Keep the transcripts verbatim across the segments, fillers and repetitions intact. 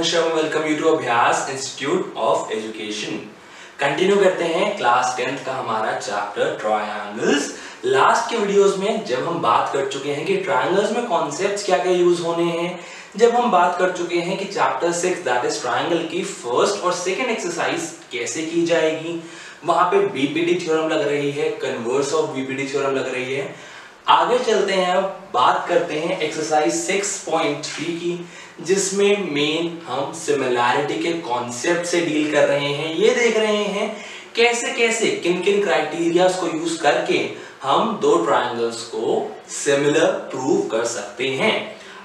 Namaskar, welcome you to Abhyas Institute of Education. Continue करते हैं class tenth का हमारा चैप्टर ट्रायंगल्स. लास्ट के वीडियोस में जब हम बात कर चुके हैं कि ट्रायंगल्स में कॉन्सेप्ट्स क्या क्या यूज होने हैं, जब हम बात कर चुके हैं कि chapter six that is triangle की फर्स्ट और सेकेंड एक्सरसाइज कैसे की जाएगी, वहां पे बीपीटी थ्योरम लग रही है, कन्वर्स ऑफ बीपीटी थ्योरम लग रही है. आगे चलते हैं, अब बात करते हैं एक्सरसाइज सिक्स पॉइंट थ्री की, जिसमें मेन हम सिमिलैरिटी के कॉन्सेप्ट से डील कर रहे हैं. ये देख रहे हैं कैसे कैसे किन किन क्राइटेरियाज को यूज करके हम दो ट्रायंगल्स को सिमिलर प्रूव कर सकते हैं.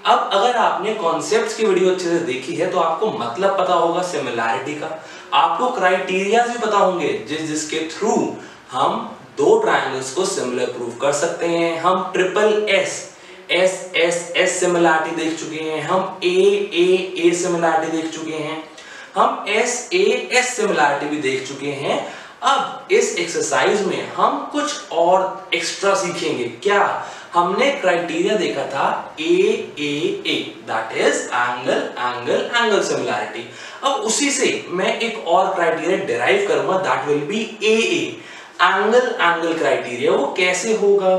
अब अगर आपने कॉन्सेप्ट्स की वीडियो अच्छे से देखी है तो आपको मतलब पता होगा सिमिलैरिटी का, आपको क्राइटेरियाज भी पता होंगे जिस जिसके थ्रू हम दो ट्रायंगल्स को सिमिलर प्रूव कर सकते हैं. हम triple S S S S similarity देख चुके हैं, हम ए ए ए सिमिलैरिटी देख चुके हैं, हम एस ए एस सिमिलैरिटी भी देख चुके हैं. अब इस एक्सरसाइज में हम कुछ और एक्स्ट्रा सीखेंगे. क्या हमने क्राइटेरिया देखा था A A A that is angle angle angle similarity. अब उसी से मैं एक और क्राइटेरिया डिराइव करूंगा that will be A A angle angle criteria. वो कैसे होगा,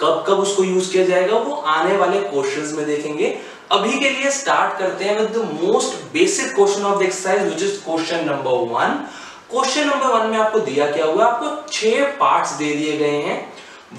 कब कब उसको यूज किया जाएगा, वो आने वाले क्वेश्चंस में देखेंगे. अभी के लिए स्टार्ट करते हैं with the most basic question of the exercise which is question number one. Question number one में आपको दिया क्या हुआ, आपको छह पार्ट्स दे दिए गए हैं.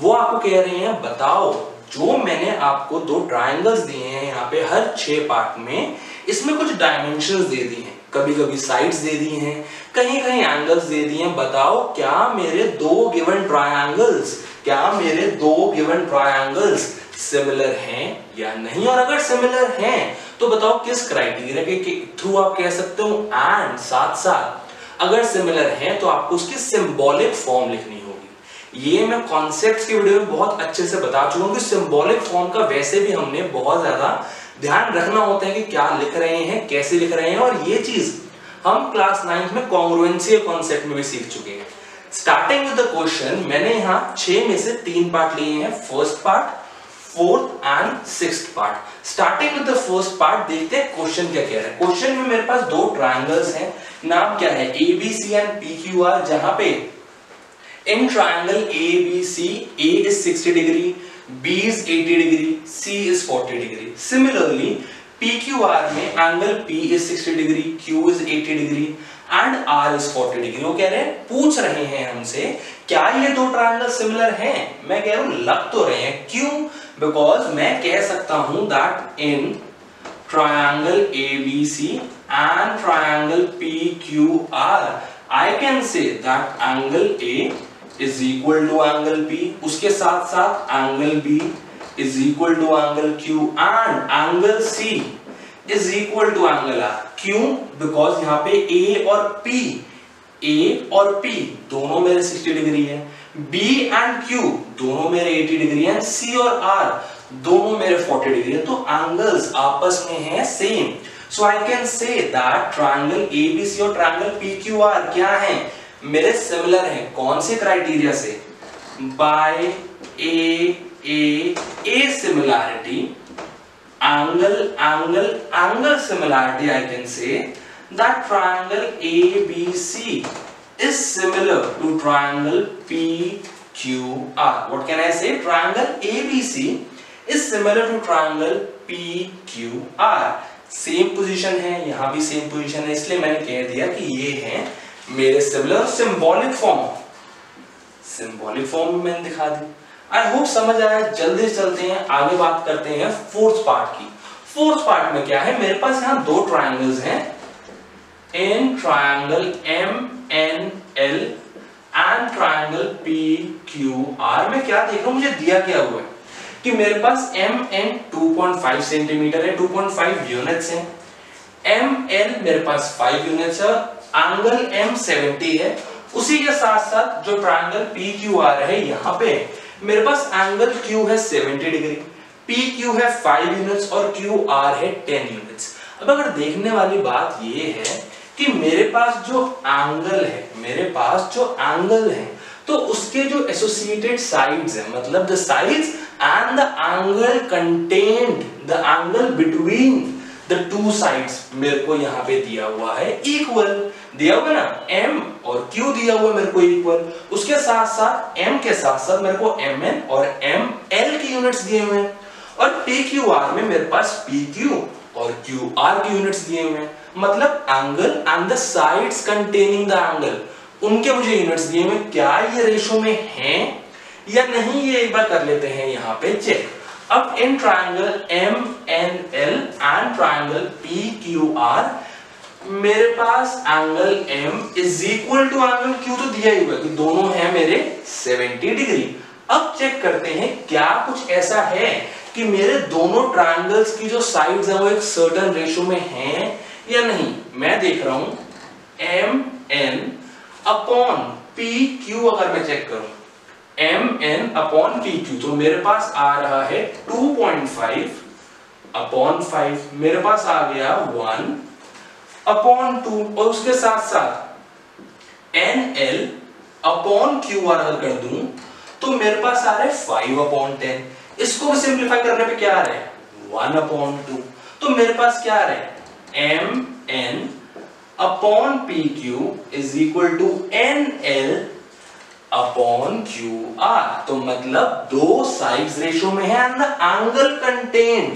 वो आपको कह रहे हैं बताओ जो मैंने आपको दो ट्राइंगल्स दिए हैं यहाँ पे हर छह पार्ट में, इसमें कुछ डायमेंशंस दे दी हैं, कभी कभी साइड्स दे दी हैं, कहीं कहीं एंगल्स दे दिए हैं. बताओ क्या मेरे दो गिवन ट्रायंगल्स क्या मेरे दो गिवन ट्रायंगल्स सिमिलर हैं या नहीं, और अगर सिमिलर हैं तो बताओ किस क्राइटेरिया के थ्रू आप कह सकते हो, एंड साथ साथ अगर सिमिलर हैं तो आपको उसकी सिंबॉलिक फॉर्म लिखनी होगी. ये मैं कॉन्सेप्ट्स की वीडियो में बहुत अच्छे से बता चुका हूँ कि सिंबॉलिक फॉर्म का वैसे भी हमने बहुत ज्यादा ध्यान रखना होता है कि क्या लिख रहे हैं, कैसे लिख रहे हैं, और ये चीज हम क्लास नाइन्थ में कॉन्ग्रुएंसी कॉन्सेप्ट में भी सीख चुके हैं. स्टार्टिंग विद द क्वेश्चन, मैंने यहाँ छह में से तीन पार्ट लिए हैं, first part, fourth and sixth part. Starting with the first part, देखते हैं क्वेश्चन क्या कह रहा है. क्वेश्चन में मेरे पास दो ट्रायंगल्स हैं, नाम क्या है A B C and P Q R, जहां पे in triangle A B C A is sixty degree, B is eighty degree, C is forty degree. Similarly, P Q R में angle P is sixty degree, Q is eighty degree and R is forty degree. वो कह रहे हैं, पूछ रहे हैं हमसे क्या ये दो ट्रायंगल सिमिलर हैं? मैं कह रहा हूँ लग तो रहे हैं. क्यों? बिकॉज मैं कह सकता हूँ that in triangle A B C and triangle P Q R, I can say that angle A is equal to angle B, उसके साथ साथ angle B is equal to angle Q and angle C is equal to angle R. क्यों? Because यहाँ पे A और P, A और P दोनों मेरे सिक्सटी डिग्री है, B and Q दोनों मेरे एटी डिग्री है, C और R दोनों मेरे फोर्टी डिग्री है. तो एंगल्स आपस में हैं same. So I can say that triangle A B C और triangle P Q R क्या हैं? मेरे सिमिलर हैं. कौन से क्राइटेरिया से? By A A A similarity, angle angle angle similarity. I can say that triangle A B C is similar to triangle P Q R. What can I say? Triangle A B C is similar to triangle P Q R. Same position है, यहां भी same position है, इसलिए मैंने कह दिया कि ये है मेरे similar. Symbolic form symbolic form मैंने दिखा दी. आई होप समझ आया. जल्दी चलते हैं आगे, बात करते हैं फोर्थ पार्ट की. फोर्थ पार्ट में क्या है, मेरे पास यहाँ दो ट्रायंगल्स हैं, in triangle M N L and triangle P Q R. में क्या देख रहा हूं, मुझे दिया क्या हुआ है कि मेरे पास M N two point five centimetre है, टू पॉइंट फाइव यूनिट्स है, एम एल मेरे पास फाइव यूनिट्स है, एंगल एम सेवेंटी है. उसी के साथ साथ जो ट्रायंगल पी क्यू आर है, यहाँ पे मेरे पास एंगल क्यू है सेवेंटी डिग्री, पी क्यू है फाइव यूनिट्स और क्यू आर है टेन यूनिट्स. अब अगर देखने वाली बात ये है कि मेरे पास जो एंगल है मेरे पास जो एंगल है तो उसके जो एसोसिएटेड साइड्स है, मतलब the sides and the angle contained, the angle between the two sides मेरे को यहाँ पे दिया हुआ है इक्वल, दिया हुआ ना m और q दिया हुआ मेरे को इक्वल, उसके साथ साथ m के साथ साथ मेरे को mn और ml की यूनिट्स दिए हुए हैं, और pqr में मेरे पास pq और qr की यूनिट्स दिए हुए हैं, मतलब angle and the sides containing the angle, उनके मुझे यूनिट्स दिए हुए हैं। क्या ये रेशो में हैं या नहीं, ये एक बार कर लेते हैं यहाँ पे चेक। अब in triangle M N L and triangle P Q R मेरे पास angle M is equal to angle Q तो दिया ही हुआ कि दोनों है मेरे सत्तर डिग्री। अब चेक करते हैं क्या कुछ ऐसा है कि मेरे दोनों ट्रायंगल्स की जो साइड्स है वो एक सर्टेन रेशो में हैं या नहीं। मैं देख रहा हूं M N upon P Q, अगर मैं चेक करूं M N upon P Q तो मेरे पास आ रहा है two point five upon five, मेरे पास आ गया वन अपॉन टू, और उसके साथ साथ N L upon Q R अगर कर दूं तो मेरे पास आ रहा है फाइव अपॉन टेन। इसको सिंप्लीफाई करने पे क्या आ रहा है वन अपॉन टू, तो मेरे पास क्या आ रहा है M N upon P Q is equal to N L upon Q R. तो मतलब दो साइड्स रेशो में है and the angle contained,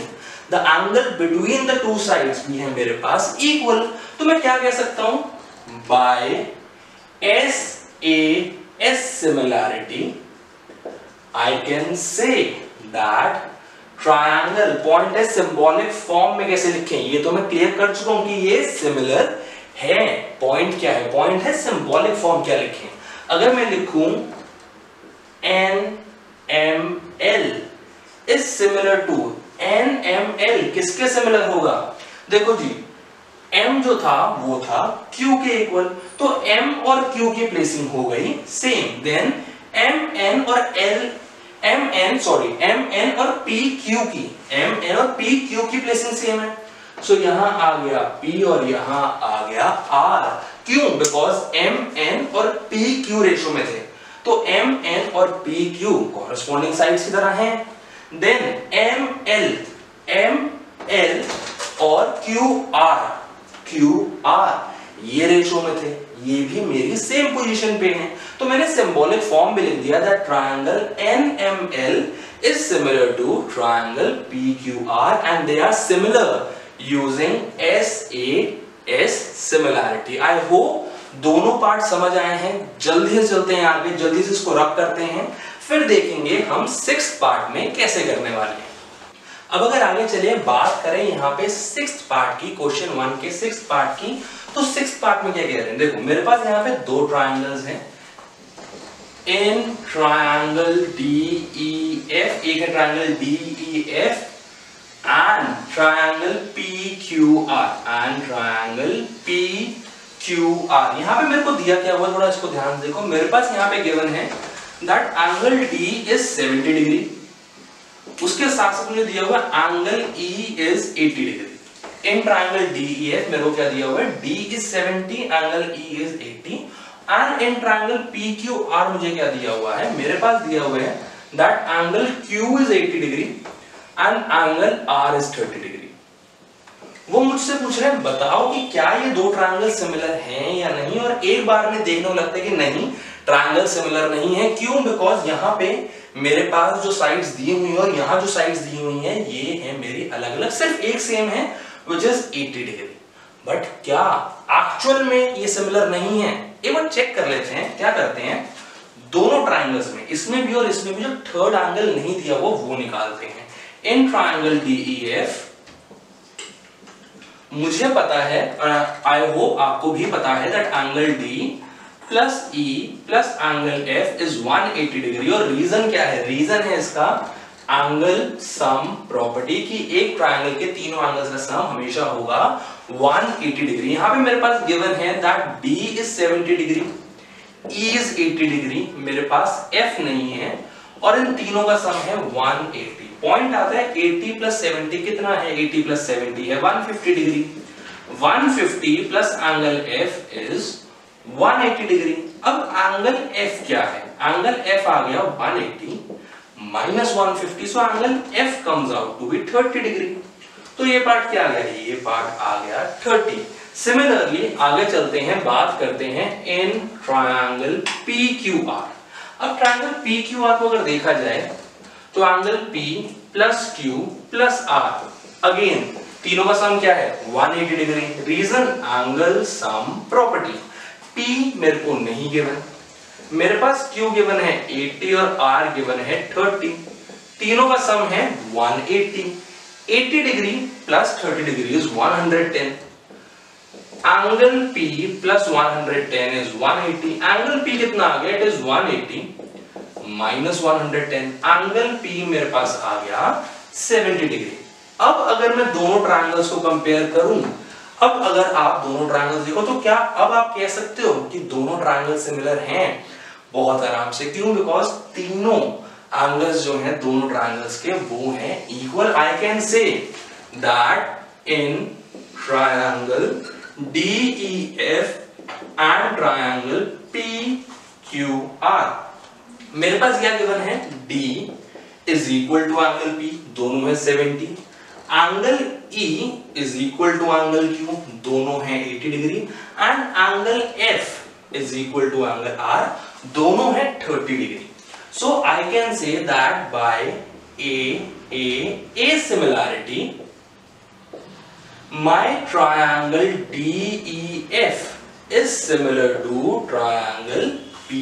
the angle between the two sides भी है मेरे पास इक्वल। तो मैं क्या कह सकता हूं by S A S similarity I can say that triangle point S symbolic form में कैसे लिखें, ये तो मैं क्लियर कर चुका हूं कि ये सिमिलर है। पॉइंट क्या है, पॉइंट है सिंबॉलिक फॉर्म, क्या लिखें अगर मैं लिखूं N M L is similar to N M L, किसके सिमिलर होगा, देखो जी m जो था वो था q के इक्वल, तो m और q की प्लेसिंग हो गई सेम। देन m n और l m n sorry m n और p q की m n और p q की प्लेसिंग सेम है, सो so, यहां आ गया p और यहां आ गया r। क्यों, बिकॉज एम एन और पी क्यू रेशो में थे, तो एम एन और पी क्यू कॉरेस्पॉन्डिंग साइड्स की तरह हैं। Then M L M L और क्यू आर क्यू आर ये रेशो में थे, ये भी मेरी सेम पोजीशन पे हैं, तो मैंने सिंबॉलिक फॉर्म भी लिख दिया that triangle N M L is similar to triangle P Q R and they are similar using S A S similarity. I hope दोनों पार्ट समझ आए हैं। जल्दी से चलते हैं आगे, जल्दी से इसको रब करते हैं, फिर देखेंगे हम सिक्स्थ पार्ट में कैसे करने वाले हैं। अब अगर आगे चलिए बात करें यहाँ पे सिक्स्थ पार्ट की, क्वेश्चन वन के सिक्स्थ पार्ट की, तो सिक्स्थ पार्ट में क्या कह रहे हैं, देखो मेरे पास यहाँ पे दो ट्राइंगल्स हैं in triangle D E F, एक है triangle D E F and triangle P Q R and triangle P Q R। यहाँ पे मेरे को दिया क्या हुआ, थोड़ा इसको ध्यान से देखो, मेरे पास यहाँ पे गिवन है that angle D is seventy degree, उसके साथ साथ मुझे दिया हुआ angle E is eighty degree। In triangle D E F मेरे को क्या दिया हुआ है D is seventy, angle E is eighty, and in triangle P Q R मुझे क्या दिया हुआ है, मेरे पास दिया हुआ है that angle Q is eighty degree and angle R is thirty degree। वो मुझसे पूछ रहे हैं बताओ कि क्या ये दो ट्रायंगल सिमिलर हैं या नहीं, और एक बार में देखने को लगता है कि नहीं ट्रायंगल सिमिलर नहीं है। क्यों, बिकॉज यहाँ पे मेरे पास जो साइड्स दी हुई है और यहाँ जो साइड्स दी हुई है ये है मेरी अलग अलग, सिर्फ एक सेम है which is eighty degree, but क्या एक्चुअल में ये सिमिलर नहीं है। एक बार चेक कर लेते हैं, क्या करते हैं दोनों ट्राइंगल्स में, इसमें भी और इसमें भी जो थर्ड एंगल नहीं दिया हुआ वो निकालते हैं। In triangle D E F मुझे पता है, आई होप आपको भी पता है that angle D plus E plus angle F is one eighty degree, और रीजन क्या है, रीजन है इसका एंगल सम प्रॉपर्टी की, एक ट्राइंगल के तीनों एंगल्स का सम हमेशा होगा one eighty डिग्री। यहाँ पे मेरे पास गिवन है that D is seventy degree, E is eighty degree, मेरे पास F नहीं है, और इन तीनों का सम है one eighty। पॉइंट आता है eighty प्लस seventy कितना है, eighty प्लस seventy है one fifty degree, one fifty plus angle F is one eighty degree. अब एंगल F क्या है, एंगल F आ गया one eighty minus one fifty, so angle F comes out to be thirty degree. तो ये part क्या आ गया, ये पार्ट आ गया थर्टी। सिमिलरली आगे चलते हैं, बात करते हैं in triangle P Q R. अब ट्रायंगल पी क्यू आर को अगर देखा जाए तो angle P plus Q plus R, again तीनों का सम क्या है एक सौ अस्सी degree. Reason angle sum property, P मेरे को नहीं गिवन, मेरे पास Q गिवन है अस्सी और R गिवन है तीस, तीनों का सम है एक सौ अस्सी। अस्सी डिग्री प्लस तीस डिग्री इज एक सौ दस। एंगल P प्लस एक सौ दस इज एक सौ अस्सी। एंगल P कितना आ गया, इट इज एक सौ अस्सी माइनस एक सौ दस। एंगल P मेरे पास आ गया सत्तर डिग्री। अब अगर मैं दोनों ट्रायंगल्स को कंपेयर करूं, अब अगर आप दोनों ट्रायंगल्स देखो तो क्या अब आप कह सकते हो कि दोनों ट्रायंगल सिमिलर हैं? बहुत आराम से। क्यों? बिकॉज तीनों एंगल्स जो हैं दोनों ट्रायंगल्स के वो हैं equal. I can say that in triangle D E F and triangle P Q R मेरे पास क्या गिवन है, D is equal to angle P, दोनों है सत्तर, angle E is equal to angle Q, दोनों है अस्सी degree, and angle F is equal to angle R, दोनों है तीस degree. So I can say that by A A A similarity my triangle D E F is similar to triangle P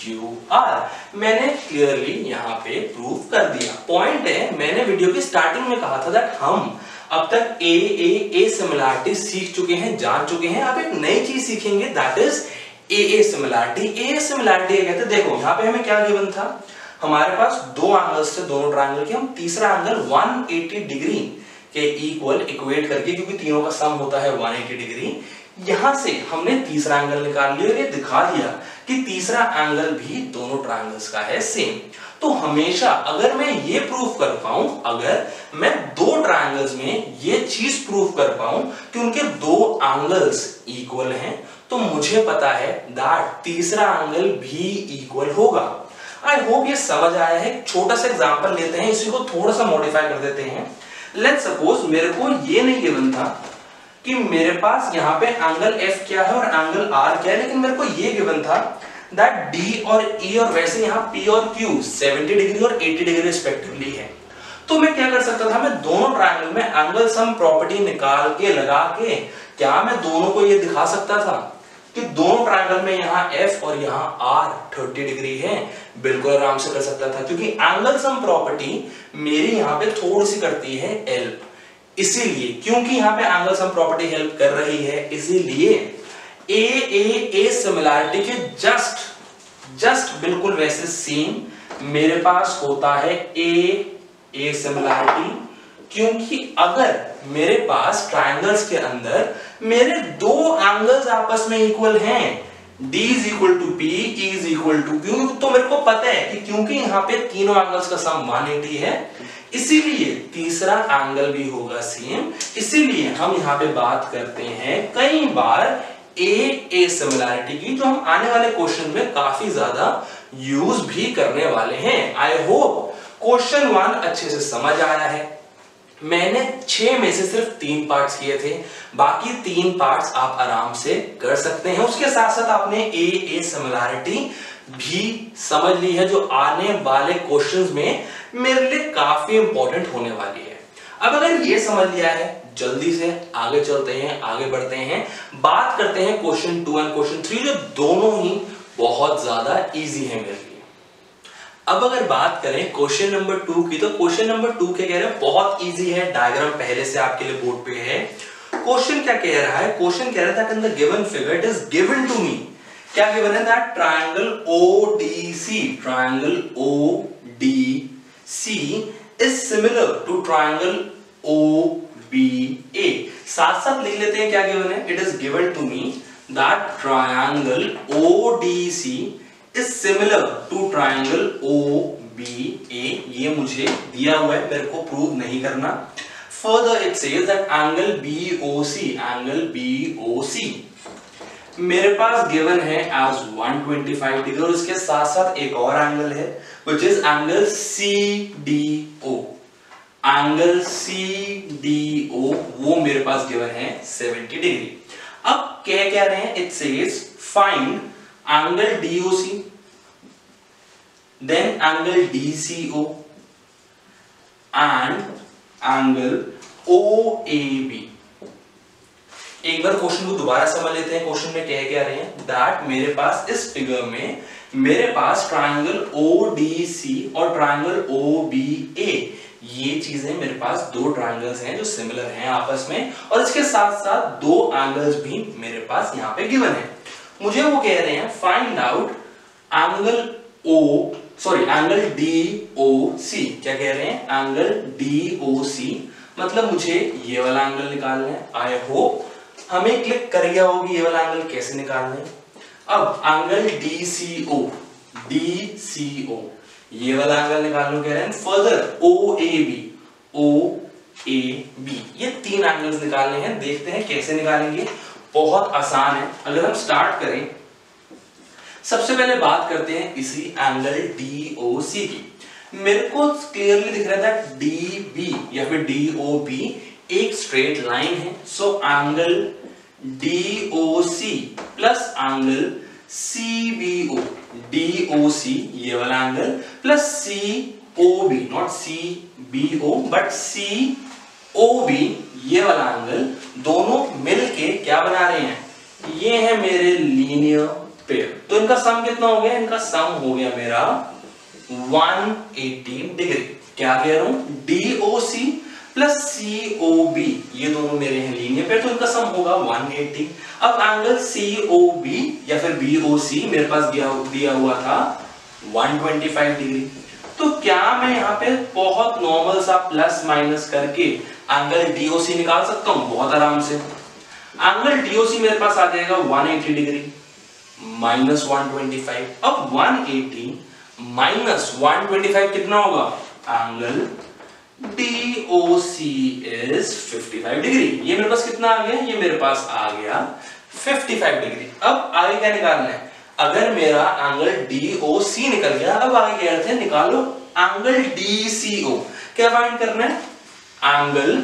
Q R। मैंने clearly यहाँ पे prove कर दिया। Point है, मैंने वीडियो की स्टार्टिंग में कहा था दैट हम अब तक ए ए ए सिमिलैरिटी सीख चुके हैं, जान चुके हैं। आप एक नई चीज सीखेंगे that is A A similarity. A A similarity कहते हैं, देखो यहाँ पे हमें क्या गिवन था, हमारे पास दो एंगल्स थे दोनों ट्रायंगल के, हम तीसरा एंगल एक सौ अस्सी डिग्री के इक्वल इक्वेट करके, क्योंकि तीनों का सम होता है एक सौ अस्सी डिग्री, यहां से हमने तीसरा एंगल निकाल लिया और ये दिखा दिया कि तीसरा एंगल भी दोनों ट्रायंगल्स का है सेम। तो हमेशा अगर मैं ये प्रूव कर पाऊं, अगर मैं दो ट्रायंगल्स में ये चीज प्रूव कर पाऊं कि उनके दो एंगल्स इक्वल हैं, तो मुझे पता है दैट तीसरा एंगल भी इक्वल होगा। आई होप ये समझ आया है। छोटा सा एग्जाम्पल लेते हैं, इसी को थोड़ा सा मॉडिफाई कर देते हैं। लेट्स सपोज मेरे को ये नहीं गिवन था कि मेरे पास यहाँ पे एंगल F क्या है और एंगल R क्या है, लेकिन मेरे को ये गिवन था that D और E और वैसे यहाँ P और Q सत्तर डिग्री और अस्सी डिग्री रिस्पेक्टिवली है। तो मैं क्या कर सकता था, मैं दोनों ट्रायंगल में एंगल सम प्रॉपर्टी निकाल के लगा के क्या मैं दोनों को ये दिखा सकता था कि दोनों ट्रायंगल में यहाँ F और यहाँ R तीस डिग्री है? बिल्कुल आराम से कर सकता था, क्योंकि एंगल सम प्रॉपर्टी मेरी यहाँ पे थोड़ी सी करती है हेल्प। इसीलिए क्योंकि यहाँ पे एंगल सम प्रॉपर्टी हेल्प कर रही है, इसीलिए ए ए ए सिमिलैरिटी के जस्ट जस्ट बिल्कुल वैसे सेम मेरे पास होता है ए ए सिमिलैरिटी। क्योंकि अगर मेरे पास ट्रायंगल्स के अंदर मेरे दो एंगल्स आपस में इक्वल हैं, D is equal to P, E is equal to Q, तो मेरे को पता है कि क्योंकि यहाँ पे तीनों एंगल्स का सम एक सौ अस्सी है, इसीलिए तीसरा एंगल भी होगा सेम। इसीलिए हम यहाँ पे बात करते हैं कई बार ए ए सिमिलैरिटी की, जो हम आने वाले क्वेश्चन में काफी ज्यादा यूज भी करने वाले हैं। आई होप क्वेश्चन वन अच्छे से समझ आया है। मैंने छह में से सिर्फ तीन पार्ट्स किए थे, बाकी तीन पार्ट्स आप आराम से कर सकते हैं। उसके साथ साथ आपने ए ए सिमिलैरिटी भी समझ ली है, जो आने वाले क्वेश्चंस में मेरे लिए काफी इंपॉर्टेंट होने वाली है। अब अगर ये समझ लिया है, जल्दी से आगे चलते हैं, आगे बढ़ते हैं, बात करते हैं question two and question three, जो दोनों ही बहुत ज्यादा ईजी है मेरे लिए। अब अगर बात करें क्वेश्चन नंबर टू की, तो क्वेश्चन नंबर टू क्या कह रहे हैं, बहुत इजी है, डायग्राम पहले से आपके लिए बोर्ड पे है। क्वेश्चन क्या कह रहा है, क्वेश्चन कह रहा था कि in the given figure it is given to me, क्या गिवन है that triangle O D C, triangle O D C is similar to triangle O B A। साथ साथ लिख लेते हैं क्या गिवन है, it is given to me that triangle O D C is similar to triangle O B A। ये मुझे दिया हुआ है, मेरे को प्रूव नहीं करना। Further it says that angle B O C, angle B O C मेरे पास गिवन है as एक सौ पच्चीस डिग्री, और इसके साथ साथ एक और एंगल है which is angle C D O। Angle C D O वो मेरे पास गिवन है सेवेंटी डिग्री। अब कह क्या रहे हैं, it says find angle DOC, then angle DCO and angle O A B। एक बार क्वेश्चन को दोबारा समझ लेते हैं। क्वेश्चन में कह क्या रहे हैं दैट मेरे पास इस फिगर में मेरे पास ट्रायंगल O D C और ट्रायंगल O B A ये चीजें मेरे पास दो ट्रायंगल्स हैं जो सिमिलर हैं आपस में, और इसके साथ साथ दो एंगल्स भी मेरे पास यहाँ पे गिवन है। मुझे वो कह रहे हैं find out angle O sorry angle D O C। क्या कह रहे हैं एंगल D O C, मतलब मुझे ये वाला एंगल निकालना है। आई होप हमें क्लिक कर गया होगी ये वाला एंगल कैसे निकालना है। अब angle D C O D C O ये वाला एंगल निकालना कह रहे हैं। Further O A B O A B ये तीन एंगल्स निकालने हैं। देखते हैं कैसे निकालेंगे, बहुत आसान है। अगर हम स्टार्ट करें, सबसे पहले बात करते हैं इसी एंगल D O C की। मेरे को क्लियरली दिख रहा था D B या फिर D O B एक स्ट्रेट लाइन है, so angle D O C plus angle C B O D O C ये वाला angle plus C O B, not C B O but C O B ये वाला angle, दोनों मिलके क्या बना रहे हैं, ये है मेरे लीनियर पेयर। तो इनका सम कितना हो गया, इनका सम हो गया मेरा एक सौ अस्सी डिग्री। क्या कह रहा हूं, D O C plus C O B ये दोनों मेरे हैं लीनियर पेयर, तो इनका सम होगा एक सौ अस्सी। अब एंगल C O B या फिर B O C मेरे पास दिया, दिया हुआ था एक सौ पच्चीस डिग्री। तो क्या मैं यहाँ पे बहुत नॉर्मल सा प्लस माइनस करके एंगल D O C निकाल सकता हूँ बहुत आराम से। एंगल D O C मेरे पास आ जाएगा एक सौ अस्सी डिग्री माइनस एक सौ पच्चीस। अब एक सौ अस्सी माइनस एक सौ पच्चीस कितना होगा, angle D O C is पचपन डिग्री। ये मेरे पास कितना आ गया, ये मेरे पास आ गया पचपन डिग्री। अब आगे क्या निकालना है, अगर मेरा एंगल D O C निकल गया, अब आगे क्या करते हैं, निकालो एंगल D C O। क्या फाइंड करना है, एंगल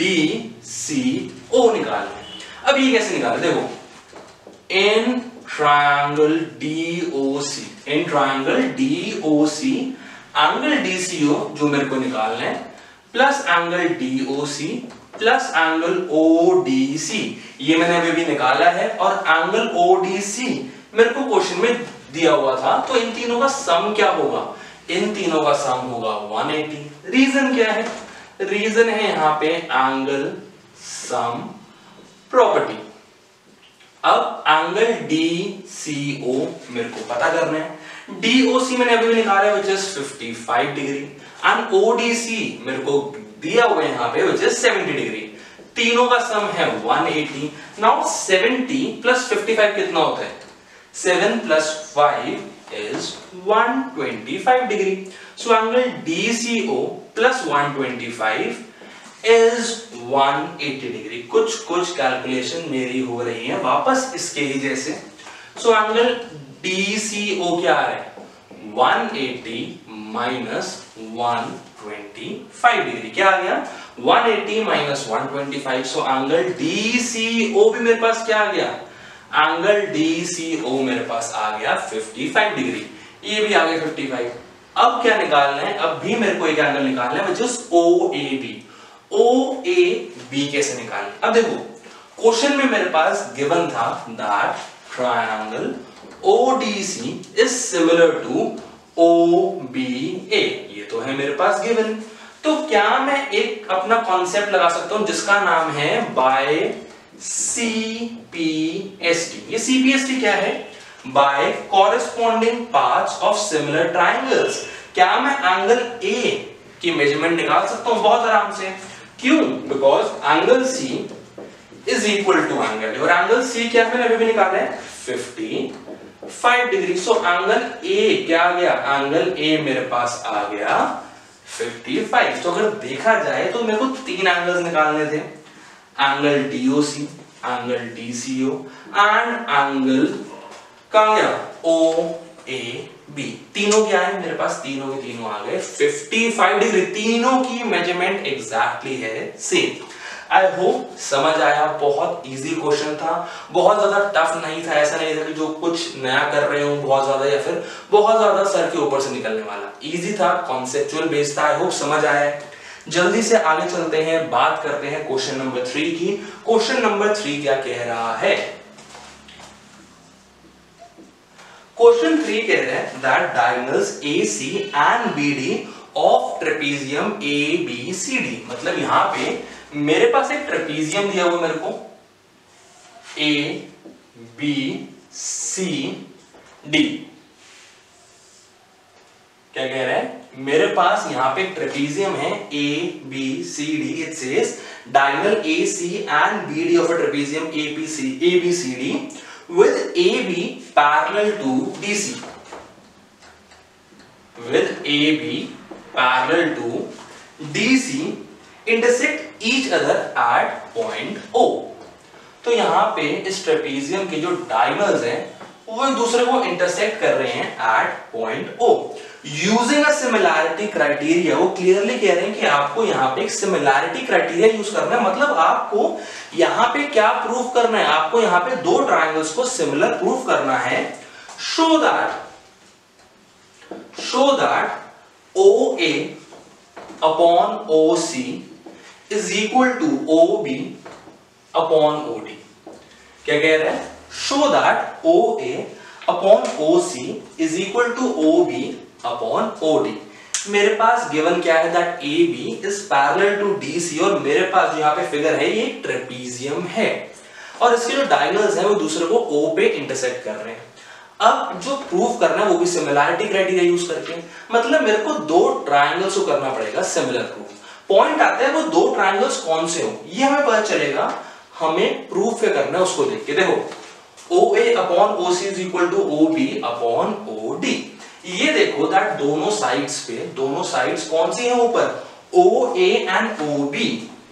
D C O निकालना है। अब ये कैसे निकाल, देखो in triangle D O C in triangle D O C angle D C O जो मेरे को निकालना है plus angle D O C plus angle O D C ये मैंने अभी भी निकाला है, और एंगल O D C मेरे को क्वेश्चन में दिया हुआ था। तो इन तीनों का सम क्या होगा, इन तीनों का सम होगा एक सौ अस्सी। रीजन क्या है, रीजन है यहाँ पे एंगल सम प्रॉपर्टी। अब एंगल D C O मेरे को पता करना है। D O C मैंने अभी भी निकाला है which is पचपन degree and O D C मेरे को दिया हुआ है यहाँ पे which is सत्तर डिग्री। तीनों का सम है एक सौ अस्सी। Now सत्तर plus पचपन कितना होता है, सेवन plus फाइव is एक सौ पच्चीस degree. So angle D C O plus एक सौ पच्चीस is एक सौ अस्सी डिग्री। कुछ कुछ कैलकुलेशन मेरी हो रही है वापस इसके ही जैसे। So angle D C O क्या आ रहा है, एक सौ अस्सी माइनस एक सौ पच्चीस डिग्री। क्या आ गया, एक सौ अस्सी माइनस एक सौ पच्चीस। So angle D C O भी मेरे पास क्या आ गया, एंगल D C O मेरे पास आ गया पचपन डिग्री। ये भी आ गया पचपन। अब क्या निकालना है, अब भी मेरे को एक एंगल निकालना है जो O A B। O A B कैसे निकालना है, अब देखो क्वेश्चन में मेरे पास गिवन था that triangle O D C is similar to O B A। ये तो है मेरे पास गिवन। तो क्या मैं एक अपना कॉन्सेप्ट लगा सकता हूं जिसका नाम है by C P S T। ये C P S T क्या है, by corresponding parts of similar triangles. क्या मैं एंगल A की मेजरमेंट निकाल सकता हूं बहुत आराम से, क्यों, because angle C is equal to angle, और एंगल C क्या मैंने अभी भी निकाला है पचपन डिग्री। सो एंगल A क्या आ गया, एंगल A मेरे पास आ गया पचपन। तो अगर देखा जाए तो मेरे को तीन एंगल्स निकालने थे, angle D O C angle D C O and angle क्या आ गया O A B। बी। तीनों क्या है मेरे पास, तीनों के तीनों आ गए पचपन डिग्री, तीनों की मेजरमेंट एग्जैक्टली है सेम। आई होप समझ आया, बहुत इजी क्वेश्चन था, बहुत ज्यादा टफ नहीं था, ऐसा नहीं था कि जो कुछ नया कर रहे हो बहुत ज्यादा या फिर बहुत ज्यादा सर के ऊपर से निकलने वाला, इजी था, कॉन्सेप्चुअल बेस था। आई होप समझ आया। जल्दी से आगे चलते हैं, बात करते हैं क्वेश्चन नंबर थ्री की। क्वेश्चन नंबर थ्री क्या कह रहा है, क्वेश्चन थ्री कह रहे हैं that diagonals A C and B D of trapezium A B C D. मतलब यहां पे मेरे पास एक ट्रेपीजियम दिया हुआ मेरे को ए बी सी डी, क्या कह रहे हैं मेरे पास यहां पे ट्रेपीजियम है A B C D. It says diagonal A C and B D of a trapezium A B C A B C D with A B parallel to D C, with A B parallel to D C intersect each other at point O। तो यहाँ पे इस trapezium के जो diagonals हैं वो एक दूसरे को इंटरसेक्ट कर रहे हैं at point O। Using a similarity criteria, वो क्लियरली कह रहे हैं कि आपको यहाँ पे एक सिमिलैरिटी क्राइटेरिया यूज करना है। मतलब आपको यहाँ पे क्या प्रूफ करना है, आपको यहाँ पे दो ट्रायंगल्स को सिमिलर प्रूफ करना है। Show that show that O A upon O C is equal to O B upon O D. क्या कह रहे हैं, show that O A upon O C is equal to O B upon O D. मेरे पास given क्या है that A B is parallel to D C, और मेरे पास जो यहाँ पे फिगर है ये ट्रेपीजियम है और इसके जो डायगोनल्स हैं वो दूसरे को ओ पे इंटरसेक्ट कर रहे हैं। अब जो प्रूफ करना है वो भी सिमिलैरिटी क्राइटेरिया यूज करके, मतलब मेरे को दो ट्राइंगल्स को करना पड़ेगा सिमिलर प्रूफ। पॉइंट आता है वो दो ट्राइंगल्स कौन से हो ये हमें पता चलेगा, हमें प्रूफ पे करना है उसको देख के। देखो O A upon O C is equal to O B upon O D, ये देखो दैट दोनों साइड्स पे दोनों साइड्स कौन सी हैं ऊपर, ओ ए एंड ओ बी।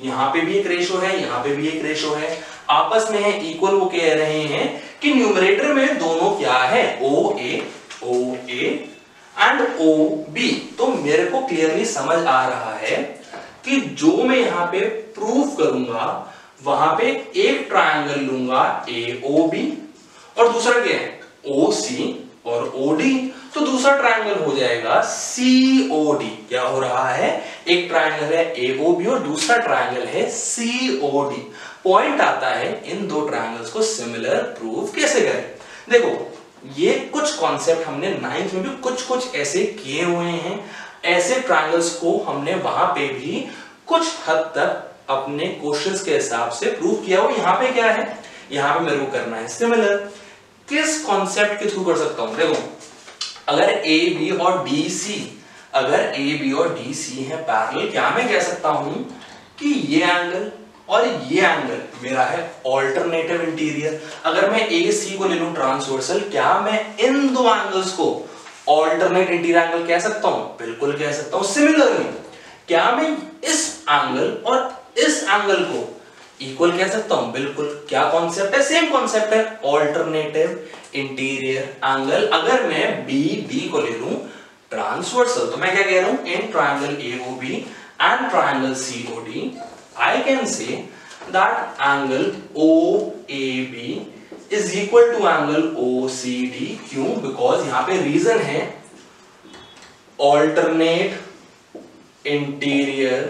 यहाँ पे भी एक रेशो है, यहाँ पे भी एक रेशो है, आपस में है इक्वल। वो कह रहे हैं कि न्यूमरेटर में दोनों क्या है, ओ ए ओ ए एंड ओ बी। तो मेरे को क्लियरली समझ आ रहा है कि जो मैं यहाँ पे प्रूफ करूंगा वहां पे एक ट्राइंगल लूंगा ए ओ बी और दूसरा क्या है ओ सी और ओ डी, तो दूसरा ट्रायंगल हो जाएगा C O D। क्या हो रहा है, एक ट्रायंगल है A O B और दूसरा ट्रायंगल है C O D। पॉइंट आता है इन दो ट्रायंगल्स को सिमिलर प्रूफ कैसे करें। देखो ये कुछ कॉन्सेप्ट हमने नाइन्थ में भी कुछ कुछ ऐसे किए हुए हैं, ऐसे ट्रायंगल्स को हमने वहां पे भी कुछ हद तक अपने क्वेश्चंस के हिसाब से प्रूफ किया हो। यहाँ पे क्या है, यहाँ पे मेरे को करना है सिमिलर, किस कॉन्सेप्ट के थ्रू कर सकता हूं। देखो अगर ए बी और डी सी अगर ए बी और डी सी है पैरेलल, क्या मैं कह सकता हूं कि ये एंगल और ये एंगल मेरा है ऑल्टरनेटिव इंटीरियर। अगर मैं ए सी को ले लूं ट्रांसवर्सल, क्या मैं इन दो एंगल्स को ऑल्टरनेट इंटीरियर एंगल कह सकता हूं, बिल्कुल कह सकता हूं। सिमिलरली क्या मैं इस एंगल और इस एंगल को इक्वल कह सकता हूं, बिल्कुल। क्या कॉन्सेप्ट है, सेम कॉन्सेप्ट है, ऑल्टरनेटिव इंटीरियर एंगल। अगर मैं बी डी को ले लूं ट्रांसवर्सल, तो मैं क्या कह रहा हूं, in triangle A O B and triangle C O D I can say that angle O A B is equal to angle O C D। क्यों, बिकॉज यहां पे रीजन है ऑल्टरनेट इंटीरियर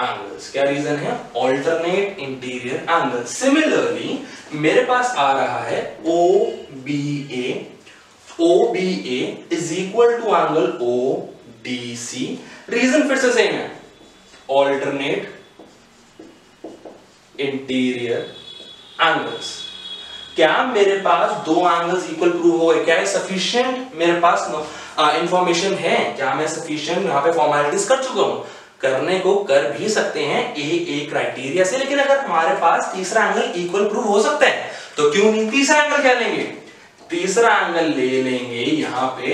एंगल्स। क्या रीजन है, alternate interior angle. Similarly मेरे पास आ रहा है O B A O B A is equal to angle O D C. Reason फिर से सेम है, ऑल्टरनेट इंटीरियर एंगल्स। क्या मेरे पास दो एंगल्स इक्वल प्रूव हो गए, क्या सफिशिएंट मेरे पास इंफॉर्मेशन है, क्या मैं सफिशिएंट यहाँ पे फॉर्मेलिटीज कर चुका हूं, करने को कर भी सकते हैं ए ए क्राइटेरिया से। लेकिन अगर हमारे पास तीसरा एंगल इक्वल प्रूफ हो सकता है तो क्यों नहीं, तीसरा एंगल क्या लेंगे, तीसरा एंगल ले लेंगे। यहाँ पे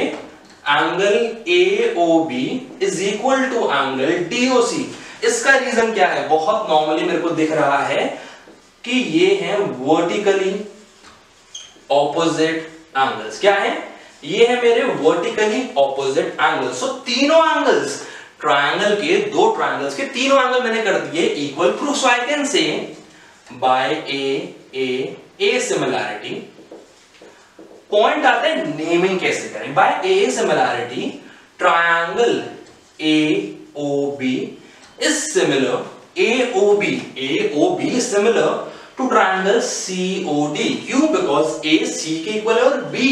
angle A O B is equal to angle D O C। इसका रीजन क्या है, बहुत नॉर्मली मेरे को दिख रहा है कि ये है वर्टिकली ऑपोजिट एंगल्स। क्या है, ये है मेरे वर्टिकली ऑपोजिट एंगल। सो तीनों एंगल्स ट्रायंगल के, दो ट्रायंगल्स के तीनों एंगल मैंने कर दिए equal proof. So I can say by A A A similarity. Point आता है नेमिंग कैसे करें। By A similarity triangle A O B is similar, A O B A O B is similar to triangle C O D. क्यों? Because A C के equal है और B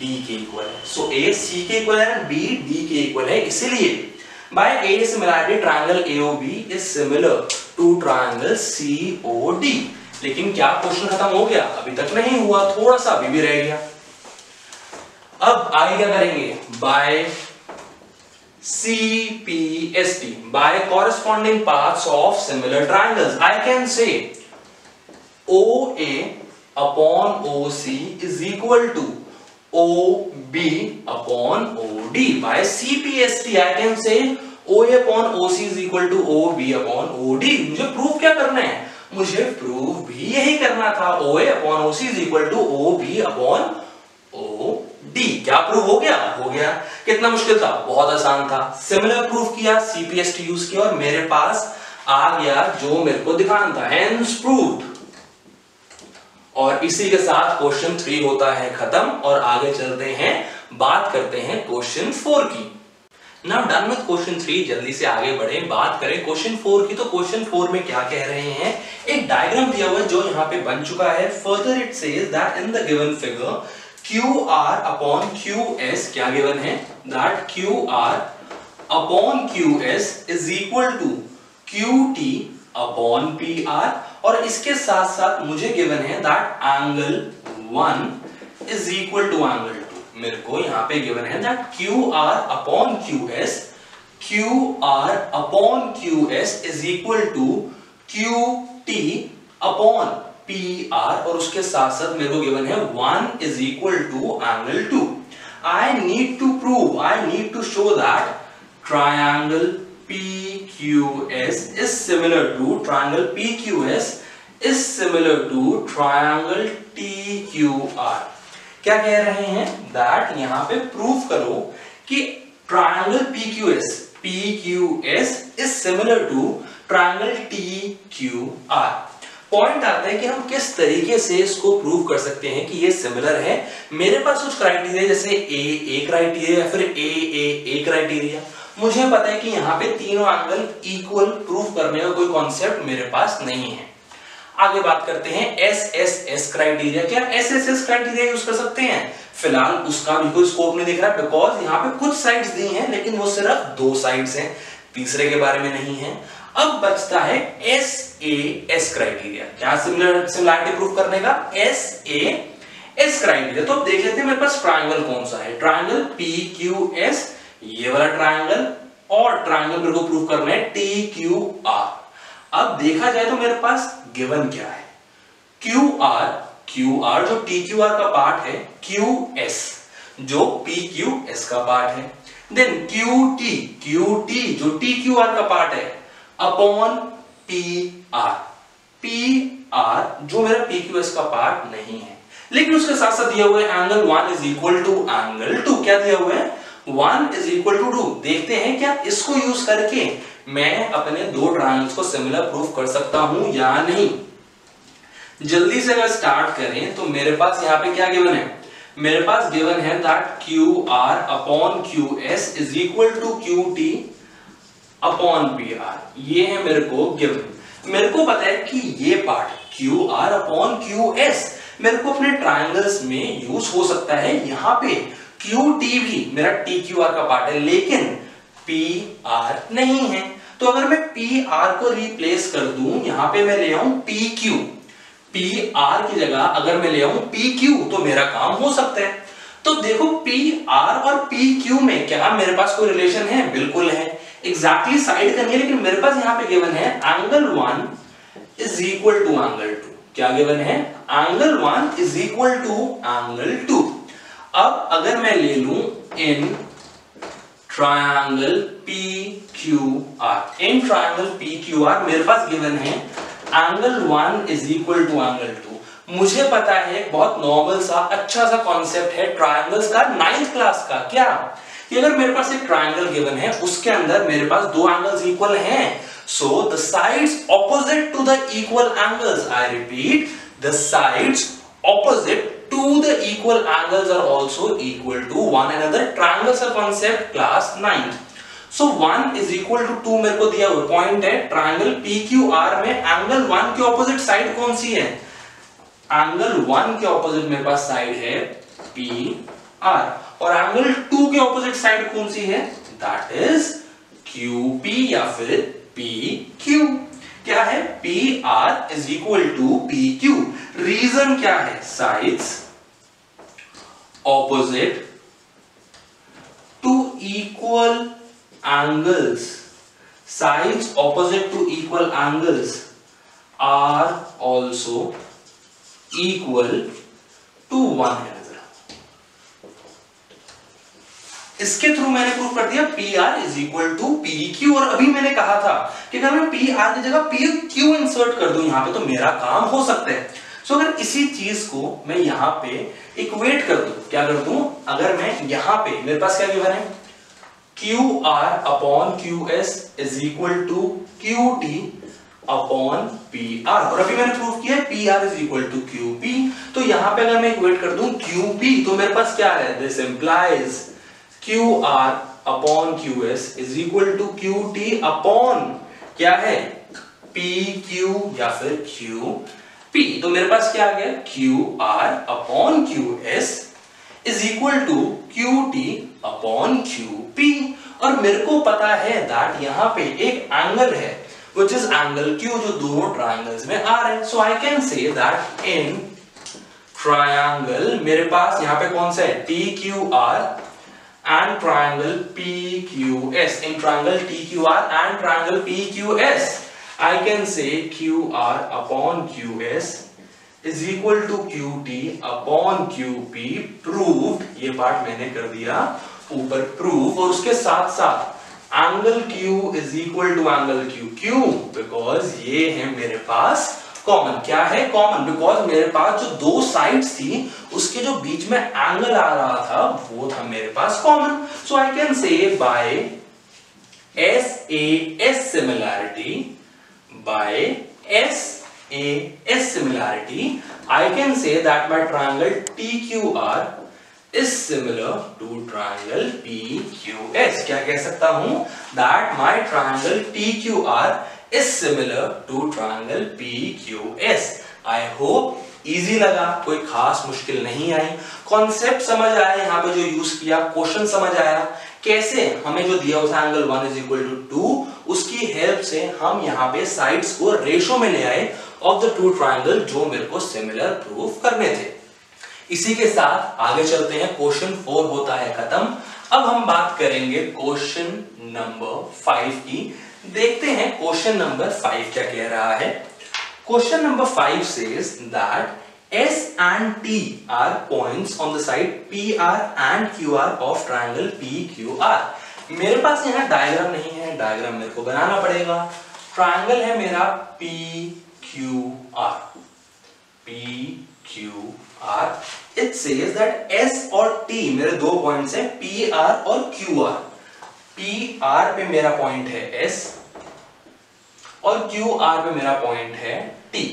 D के equal है। सो ए सी के equal है, B D के equal है, इसीलिए by A similarity triangle A O B is similar to triangle C O D. लेकिन क्या क्वेश्चन खत्म हो गया? अभी तक नहीं हुआ, थोड़ा सा अभी भी रह गया। अब आगे क्या करेंगे? By C P S T, by corresponding parts of similar triangles, I can say O A upon O C is equal to O B upon O D। By C P S T I can say O A upon O C is equal to O B upon O D। मुझे proof क्या करना है? मुझे proof भी यही करना था, O A upon O C is equal to O B upon O D। क्या प्रूफ हो गया? हो गया। कितना मुश्किल था? बहुत आसान था। सिमिलर प्रूफ किया, C P S T use किया और मेरे पास आ गया जो मेरे को दिखाना था, हेंस प्रूव्ड। और इसी के साथ क्वेश्चन थ्री होता है खत्म और आगे चलते हैं, बात करते हैं क्वेश्चन फोर की। Now done with question three. जल्दी से आगे बढ़े, बात करें क्वेश्चन फोर की। तो क्वेश्चन फोर में क्या कह रहे हैं? एक डायग्राम दिया हुआ है जो यहाँ पे बन चुका है। Further it says that in the given figure Q R upon Q S, क्या गिवन है? That Q R upon Q S is equal to Q T upon P R। और इसके साथ साथ मुझे गिवन है that angle one is equal to angle two. मेरे को यहाँ पे गिवन है that Q R upon Q S, Q R upon Q S is equal to Q T upon P R। और उसके साथ साथ मेरे को गिवन है one is equal to angle two. I need to prove, I need to show that triangle P Q S is similar to triangle P Q S is similar to triangle T Q R। क्या कह रहे हैं? That यहाँ पे proof करो कि triangle P Q S P Q S is similar to triangle T Q R। Point आता है कि हम किस तरीके से इसको प्रूव कर सकते हैं कि ये सिमिलर है। मेरे पास कुछ क्राइटेरिया जैसे ए ए क्राइटेरिया या फिर ए ए ए क्राइटेरिया। मुझे पता है कि यहाँ पे तीनों एंगल इक्वल प्रूव करने का कोई कॉन्सेप्ट मेरे पास नहीं है। आगे बात करते हैं एस एस एस क्राइटेरिया। क्या S S S criteria use कर सकते हैं? फिलहाल उसका भी कोई स्कोप नहीं दिख रहा है बिकॉज यहाँ पे कुछ साइड्स दी हैं लेकिन वो सिर्फ दो साइड्स हैं, तीसरे के बारे में नहीं है। अब बचता है एस ए एस क्राइटेरिया। क्या सिमिलर सिमिलरिटी प्रूफ करने का? S A S criteria. तो अब देख लेते हैं मेरे पास ट्रायंगल कौन सा है। ट्रायंगल पी क्यू एस, ये वाला ट्रायंगल, और ट्रायंगल मेरे को प्रूफ करना है टी क्यू आर। अब देखा जाए तो मेरे पास गिवन क्या है? क्यू आर, क्यू आर जो टी क्यू आर का पार्ट है, क्यू एस जो पी क्यू एस का पार्ट है, then Q T, Q T जो टी क्यू आर का पार्ट है upon P R, P R जो मेरा पी क्यू एस का पार्ट नहीं है। लेकिन उसके साथ साथ दिया हुआ है angle one is equal to angle two. क्या दिया हुआ है? One is equal to two. देखते हैं क्या इसको यूज करके मैं अपने दो ट्रायंगल्स को सिमिलर प्रूफ कर सकता हूं या नहीं। जल्दी से अगर स्टार्ट करें तो मेरे पास यहाँ पे क्या गिवन है? मेरे पास गिवन है that Q R upon Q S is equal to Q T upon P R. ये है मेरे को गिवन। मेरे को पता है कि ये part Q R upon Q S मेरे को अपने ट्राइंगल्स में यूज हो सकता है। यहाँ पे क्यू टी भी मेरा टी क्यू आर का पार्ट है लेकिन पी आर नहीं है। तो अगर मैं पी आर को रिप्लेस कर दूं, यहाँ पे मैं ले आऊं पी क्यू, पी आर की जगह अगर मैं ले आऊं पी क्यू तो मेरा काम हो सकता है। तो देखो पी आर और पी क्यू में क्या मेरे पास कोई रिलेशन है? बिल्कुल है। एग्जैक्टली साइड करनी है लेकिन मेरे पास यहाँ पे गिवन है angle one is equal to angle two. क्या गिवन है? Angle one is equal to angle two. अब अगर मैं ले लूं in triangle P Q R, in triangle P Q R मेरे पास गिवन है angle one is equal to angle two. मुझे पता है बहुत नॉर्मल सा अच्छा सा कॉन्सेप्ट है ट्रायंगल्स का नाइन्थ क्लास का, क्या कि अगर मेरे पास एक ट्रायंगल गिवन है उसके अंदर मेरे पास दो एंगल्स इक्वल हैं, so the sides opposite to the equal angles, I repeat the sides opposite to the equal angles are also equal to one another. Triangles are concept class ninth. So one is equal to two मेरे को दिया हुआ point है. Triangle P Q R में angle one के opposite side कौन सी है? Angle one के opposite मेरे पास side है P R और angle two के opposite side कौन सी है? That is Q P या फिर P Q. क्या है? P R is equal to P Q. Reason क्या है? Sides opposite to equal angles, sides opposite to equal angles are also equal to one another. इसके through मैंने prove कर दिया P R is equal to P Q. और अभी मैंने कहा था कि अगर मैं पी आर की जगह पी क्यू इंसर्ट कर दूं यहां पे तो मेरा काम हो सकता है. So, अगर इसी चीज को मैं यहां पे इक्वेट कर दूं, क्या कर दूं, अगर मैं यहां पे मेरे पास क्या गिवन है Q R upon Q S is equal to Q T upon P R. और अभी मैंने प्रूव किया P R is equal to Q P, तो यहां पे अगर मैं इक्वेट कर दूं क्यू पी तो मेरे पास क्या है, this implies Q R upon Q S is equal to Q T upon क्या है पी क्यू या फिर क्यू P. तो मेरे पास क्या आ गया Q R upon Q S is equal to Q T upon Q P. और मेरे को पता है दैट यहाँ पे एक एंगल है विच इज एंगल Q जो दोनों ट्राइंगल्स में आ रहे हैं. So I can say that in triangle मेरे पास यहाँ पे कौन सा है T Q R and triangle P Q S. In triangle T Q R and triangle P Q S I can say Q R upon Q S is equal to Q T upon Q P. Proved. ये part मैंने कर दिया ऊपर proof. और उसके साथ साथ angle Q is equal to angle Q Q because ये है मेरे पास कॉमन. क्या है कॉमन? बिकॉज मेरे पास जो दो साइड्स थी उसके जो बीच में एंगल आ रहा था वो था मेरे पास common. So I can say by S A S similarity by S A S similarity, I can say that my triangle T Q R is similar to triangle P Q S. क्या कह सकता हूँ? That my triangle T Q R is similar to triangle P Q S. I hope easy लगा, कोई खास मुश्किल नहीं आई. Concept समझ आया, यहाँ पे जो use किया, question समझ आया. कैसे हमें जो दिया उस angle one is equal to two उसकी हेल्प से हम यहाँ पे साइड्स को रेशो में ले आए ऑफ द टू ट्राइंगल जो मेरे को सिमिलर प्रूफ करने थे. इसी के साथ आगे चलते हैं. क्वेश्चन फोर होता है खत्म. अब हम बात करेंगे क्वेश्चन नंबर फाइव की. देखते हैं क्वेश्चन नंबर फाइव क्या कह रहा है. Question number five says that S and T are points on the side P R and Q R of triangle P Q R. मेरे पास यहाँ डायग्राम नहीं है, डायग्राम मेरे को बनाना पड़ेगा. ट्राइंगल है मेरा P Q R. P Q R. It says that S और T मेरे दो पॉइंट्स हैं P R और Q R. P R पे मेरा पॉइंट है S और Q R पे मेरा पॉइंट है T.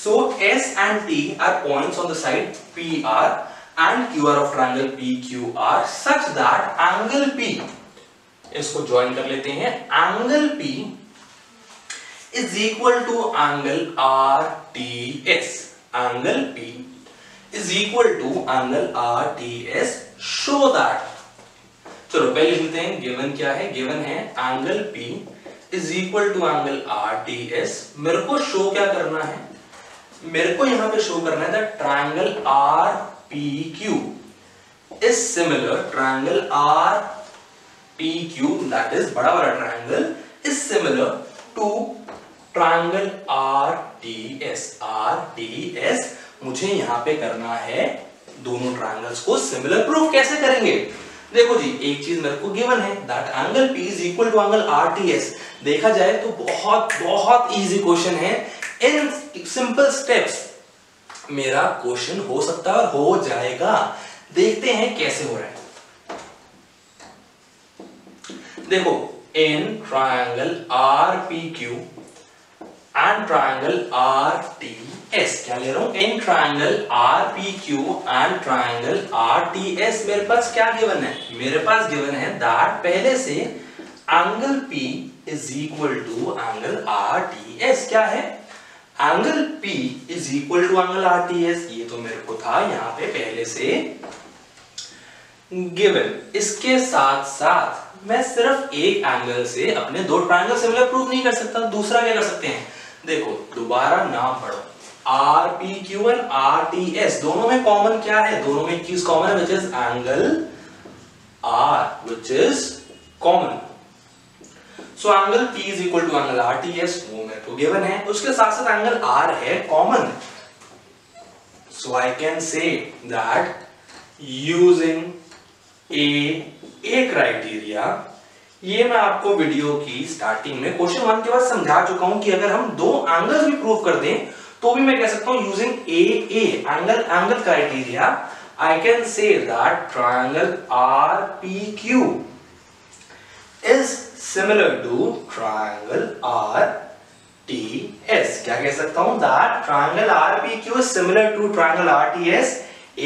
So S and T are points on the side P R and Q R of triangle P Q R such that angle P, इसको join कर लेते हैं, angle P is equal to angle R T S. Angle P is equal to angle R T S. Show that. चलो पहले लिखते हैं given क्या है. given है angle P is equal to angle R T S. मेरे को show क्या करना है? मेरे को यहां पे शो करना है that triangle R P Q is similar triangle R P Q that is बड़ा बड़ा triangle is similar to triangle R T S. R T S मुझे यहां पे करना है दोनों ट्राइंगल्स को सिमिलर प्रूफ. कैसे करेंगे? देखो जी, एक चीज मेरे को गिवन है that angle P is equal to angle R T S. देखा जाए तो बहुत बहुत इजी क्वेश्चन है. इन सिंपल स्टेप्स मेरा क्वेश्चन हो सकता है और हो जाएगा। देखते हैं कैसे हो रहा है। देखो in triangle R P Q and triangle R T S, क्या ले रहा हूं, in triangle R P Q and triangle R T S. मेरे पास क्या गिवन है, मेरे पास गिवन है दैट पहले से angle P is equal to angle R T S. क्या है, angle P is equal to angle R T S, ये तो मेरे को था यहाँ पे पहले से गिवन। इसके साथ साथ मैं सिर्फ एक एंगल से अपने दो ट्राइंगल सिमिलर प्रूव नहीं कर सकता, दूसरा क्या कर सकते हैं, देखो दोबारा ना पढ़ो, R P Q and R T S दोनों में कॉमन क्या है, दोनों में एक चीज कॉमन है which is angle R, which is common. So angle P is equal to angle R T S, वो मेरे को गिवन है। उसके साथ साथ एंगल R है common, so I can say that using A A criteria, ये मैं आपको वीडियो की स्टार्टिंग में क्वेश्चन वन के बाद समझा चुका हूं कि अगर हम दो एंगल्स भी प्रूव कर दें तो भी मैं कह सकता हूं using A A angle angle criteria I can say that triangle R P Q is similar to triangle R T S. क्या कह सकता हूं, that triangle R P Q is similar to triangle R T S.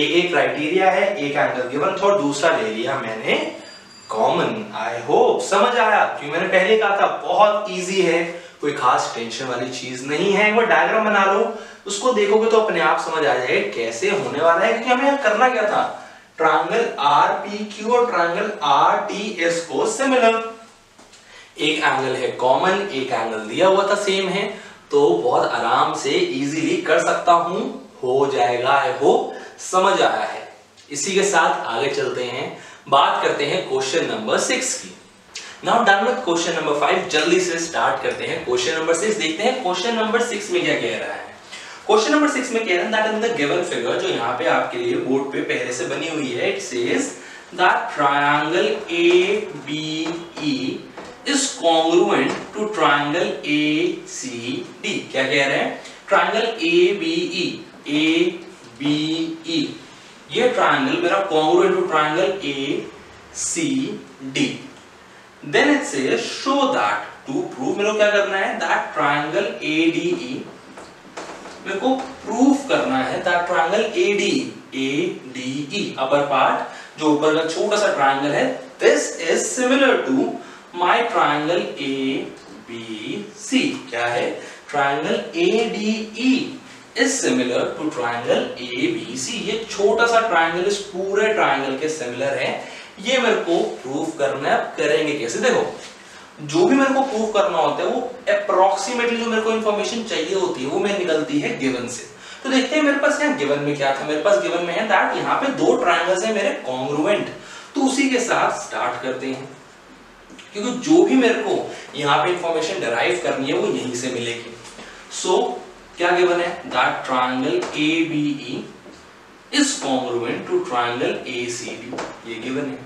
A A criteria है, एक angle given था, दूसरा ले लिया मैंने कॉमन। आई होप समझ आया, क्योंकि मैंने पहले कहा था बहुत इजी है, कोई खास टेंशन वाली चीज नहीं है। एक बार डायग्राम बना लो, उसको देखोगे तो अपने आप समझ आ जाएगा कैसे होने वाला है, क्योंकि हमें यहाँ करना क्या था, ट्राइंगल R P Q और ट्राइंगल R T S को सिमिलर, एक एंगल है कॉमन, एक एंगल दिया हुआ था सेम है, तो बहुत आराम से इजीली कर सकता हूं, हो जाएगा। आई होप समझ आया है। इसी के साथ आगे चलते हैं, बात करते हैं क्वेश्चन नंबर सिक्स की। Now done with question number five, जल्दी से स्टार्ट करते हैं क्वेश्चन नंबर सिक्स। देखते हैं क्वेश्चन नंबर सिक्स में क्या कह रहा है। क्वेश्चन नंबर सिक्स में कह रहा है that in the given figure, जो यहाँ पे आपके लिए बोर्ड पे पहले से बनी हुई है, it says that triangle A B E is congruent to triangle A C D. क्या कह रहे हैं, triangle A B E A B E ये ट्राइंगल मेरा congruent to triangle A C D. Then it says show that, to prove मेरे को क्या करना है, that triangle A D E मेरे को prove करना है, that triangle A D E A D E upper part, जो ऊपर का छोटा सा ट्राइंगल है, this is similar to my triangle A B C. क्या है, triangle A D E is similar to triangle A B C, ये छोटा सा ट्राइंगल इस पूरे ट्राइंगल के सिमिलर है, ये मेरे को प्रूव करना है। अब करेंगे कैसे, देखो जो भी मेरे को प्रूव करना होता है वो अप्रोक्सीमेटली जो मेरे को इंफॉर्मेशन चाहिए होती है वो मेरी निकलती है गिवन से। तो देखते हैं मेरे पास यहाँ गिवन में क्या था, मेरे पास गिवन में है दैट यहाँ पे दो ट्राइंगल्स है मेरे कॉन्ग्रुएंट, तो उसी के साथ स्टार्ट करते हैं, क्योंकि जो भी मेरे को यहाँ पे इंफॉर्मेशन डराइव करनी है वो यहीं से मिलेगी। सो so, क्या गिवन है, that triangle A B E is congruent to triangle A C D, ये गिवन है।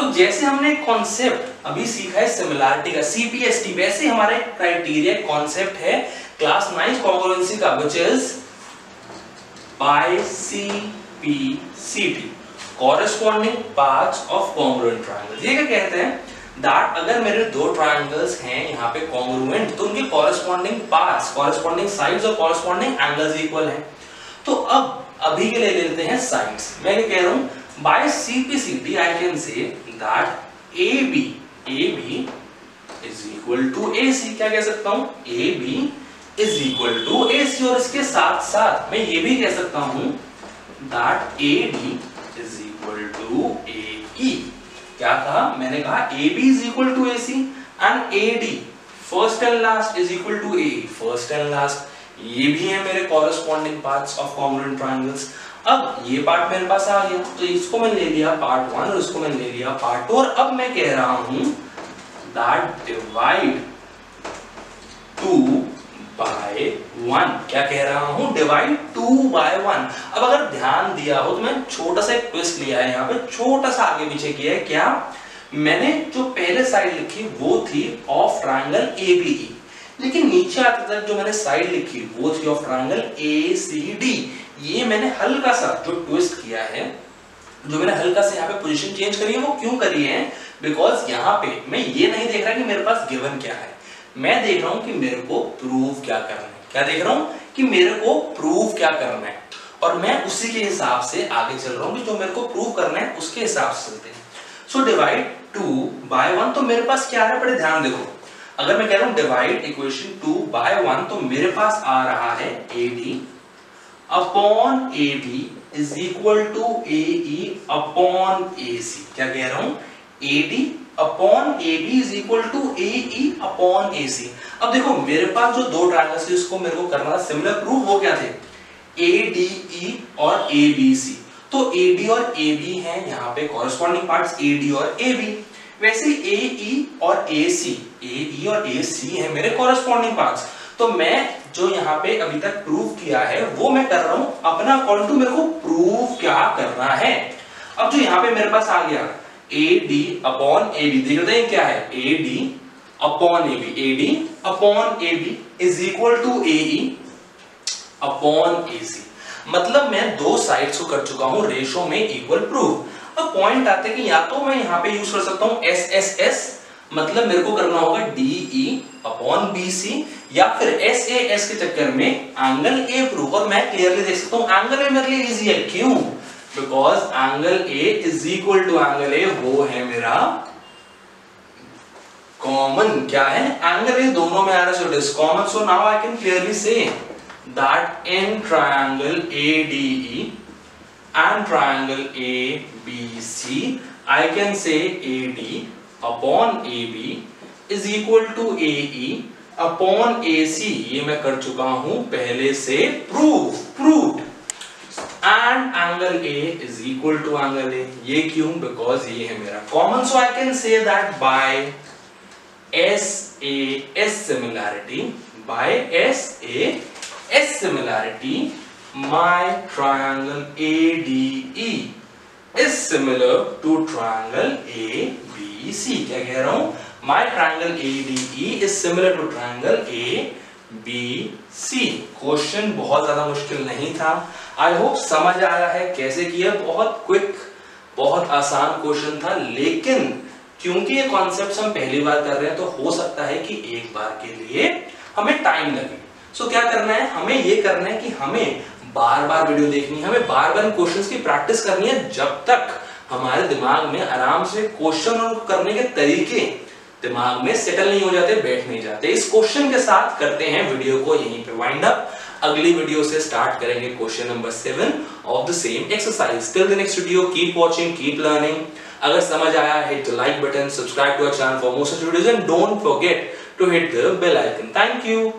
अब जैसे हमने कॉन्सेप्ट अभी सीखा है सिमिलरिटी का C P S T, वैसे हमारे क्राइटेरिया कॉन्सेप्ट है क्लास नाइन कॉन्ग्रुएंसी का, which is by C P C P corresponding parts of congruent triangle. ये क्या कहते हैं, That अगर मेरे दो ट्राइंगल्स हैं यहाँ पे कॉन्ग्रुएंट, तो उनके कॉरेस्पॉन्डिंग पार्ट्स, कॉरेस्पॉन्डिंग साइड्स और कॉरेस्पॉन्डिंग एंगल्स इक्वल हैं। तो अब अभी के लिए ले लेते हैं साइड्स। मैं क्या कह रहा हूँ, by C P C D I can say that A B A B is equal to A C। क्या कह सकता हूँ, A B is equal to A C, और इसके साथ साथ मैं ये भी कह सकता हूँ that A D is equal to A E। क्या था, मैंने कहा A B is equal to A C and A D first and last is equal to A E first and last। ये भी है मेरे corresponding parts of congruent triangles। अब ये पार्ट मेरे पास आ गया, तो इसको मैंने ले लिया पार्ट वन और इसको मैंने ले लिया पार्ट टू, और अब मैं कह रहा हूं that divide two by one। क्या कह रहा हूं, डिवाइड टू बाय वन। अब अगर ध्यान दिया हो तो मैंने छोटा सा एक ट्विस्ट लिया है, यहाँ पे छोटा सा आगे पीछे किया है। क्या, मैंने जो पहले साइड लिखी वो थी of triangle A B E, लेकिन नीचे आते तक जो मैंने साइड लिखी वो थी of triangle A C D। ये मैंने हल्का सा जो ट्विस्ट किया है, जो मैंने हल्का से यहाँ पे पोजीशन चेंज करी है, वो क्यों करी है? बिकॉज यहाँ पे मैं ये नहीं देख रहा कि मेरे पास गिवन क्या है, मैं देख रहा हूँ कि मेरे को प्रूव क्या करना है। क्या देख रहा हूँ कि मेरे को प्रूव क्या करना है, और मैं उसी के हिसाब से आगे चल रहा हूँ कि जो मेरे को प्रूव करना है उसके हिसाब से चलते हैं। So divide two by one, तो मेरे पास क्या आ रहा है, बड़े ध्यान देखो। अगर मैं कह रहा हूँ divide equation two by one, तो मेरे पास आ रहा है A D upon A B is equal to A E upon A C. क्या कह रहा हूँ? A D upon A B is equal to A E upon A C. अब देखो मेरे पास जो दो ट्रायंगल्स थे उसको मेरे को करना था सिमिलर प्रूफ, वो क्या थे? ए डी ई और ए बी सी। तो ए डी और ए बी हैं यहाँ पे कॉरेस्पॉन्डिंग पार्ट्स, ए डी और ए बी। वैसे ए ई और ए सी, ए ई और ए सी है मेरे कॉरेस्पॉन्डिंग पार्ट्स। तो मैं जो यहाँ पे अभी तक प्रूव किया है वो मैं कर रहा हूँ अपना अकॉर्डिंग टू मेरे को प्रूव क्या करना है। अब जो यहाँ पे मेरे पास आ गया A D upon A B, देख लेते हैं क्या है। A D upon A B, A D upon A B is equal to A E upon A C. मतलब मैं दो साइड्स को कर चुका हूँ रेशो में इक्वल प्रूफ। अब पॉइंट आते हैं कि या तो मैं यहाँ पे यूज कर सकता हूँ एस एस एस, मतलब मेरे को करना होगा D E upon B C, या फिर एस ए एस के चक्कर में एंगल ए प्रूफ। और मैं क्लियरली देख सकता हूँ एंगल ए मेरे लिए इजी है, क्यों? Because angle A is equal to angle A वो है मेरा कॉमन। क्या है? एंगल ए दोनों में आ रहा है, so it is common. So now I can clearly say that in triangle A D E and triangle A B C, I can say A D upon A B is equal to A E upon A C। ये मैं कर चुका हूँ पहले से proof, proved। And angle A is equal to angle A। ये क्यों? Because ये है मेरा common। So I can say that by S A S similarity, by S A S similarity, my triangle A D E is similar to triangle A B C. क्या कह रहा हूँ? My triangle A D E is similar to triangle A B C। Question बहुत ज़्यादा मुश्किल नहीं था। I hope समझ आया है कैसे किया। बहुत क्विक, बहुत आसान क्वेश्चन था, लेकिन क्योंकि ये कॉन्सेप्ट हम पहली बार कर रहे हैं तो हो सकता है कि एक बार के लिए हमें टाइम लगे। सो so, क्या करना है? हमें ये करना है कि हमें बार बार वीडियो देखनी है, हमें बार बार क्वेश्चंस की प्रैक्टिस करनी है, जब तक हमारे दिमाग में आराम से क्वेश्चन करने के तरीके दिमाग में सेटल नहीं हो जाते, बैठ नहीं जाते। इस क्वेश्चन के साथ करते हैं वीडियो को यहीं पे वाइंड अप। अगली वीडियो से स्टार्ट करेंगे question number seven of the same exercise. Till the next video, keep watching, keep learning. अगर समझ आया, hit the like button, subscribe to our channel for more such videos, and don't forget to hit the bell icon. Thank you.